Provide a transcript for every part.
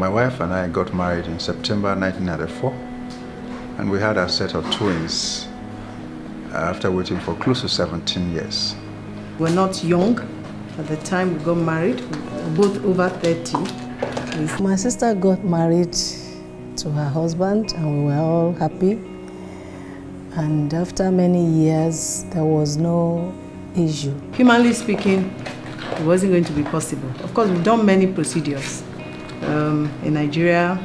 My wife and I got married in September 1994, and we had a set of twins after waiting for close to 17 years. We're not young. At the time we got married, we were both over 30. My sister got married to her husband, and we were all happy. And after many years, there was no issue. Humanly speaking, it wasn't going to be possible. Of course, we've done many procedures in Nigeria,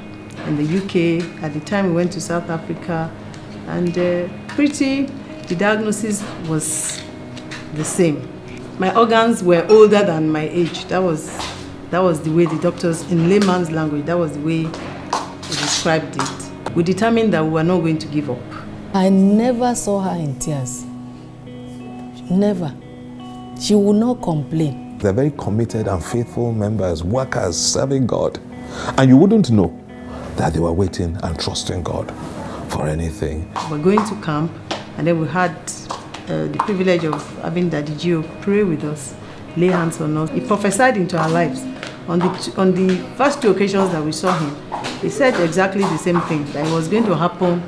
in the UK. At the time, we went to South Africa, and the diagnosis was the same. My organs were older than my age. That was the way the doctors, in layman's language, that was the way they described it. We determined that we were not going to give up. I never saw her in tears. Never. She would not complain. They're very committed and faithful members, workers, serving God. And you wouldn't know that they were waiting and trusting God for anything. We're going to camp, and then we had the privilege of having Daddy Gio pray with us, lay hands on us. He prophesied into our lives. On the first two occasions that we saw him, he said exactly the same thing, that it was going to happen.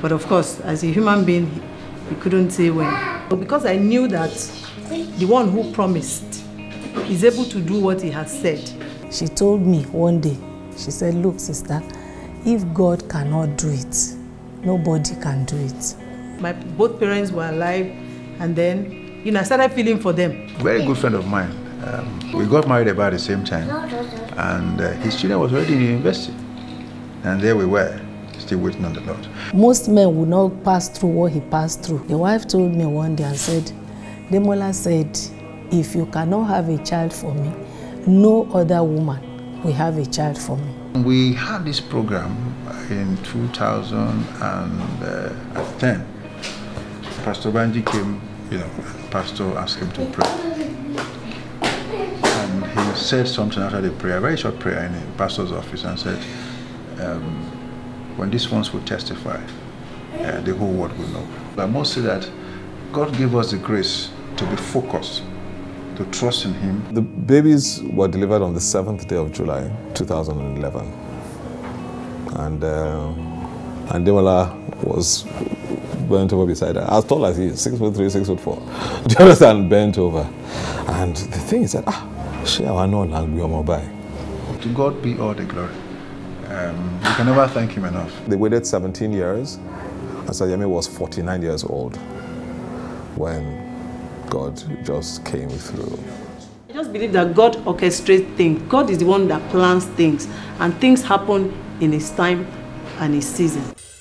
But of course, as a human being, he couldn't say when. But because I knew that the one who promised is able to do what he has said. She told me one day, she said, "Look, sister, if God cannot do it, nobody can do it." Both parents were alive, and then, I started feeling for them. Very good friend of mine. We got married about the same time, and his children was already in university. And there we were, still waiting on the Lord. Most men would not pass through what he passed through. The wife told me one day and said, "Demola said, if you cannot have a child for me, no other woman will have a child for me." We had this program in 2010. Pastor Banji came, the pastor asked him to pray. And he said something after the prayer, a very short prayer in the pastor's office, and said, when these ones will testify, the whole world will know. I must say that God gave us the grace to be focused, to trust in Him. The babies were delivered on the 7th day of July, 2011. And Andemola was bent over beside her, as tall as he is, 6'3", 6'4". Do you understand? Bent over. And the thing is that, she our no language by. To God be all the glory. You can never thank him enough. They waited 17 years, and Sayemi was 49 years old when God just came through. I just believe that God orchestrates things. God is the one that plans things, and things happen in His time and His season.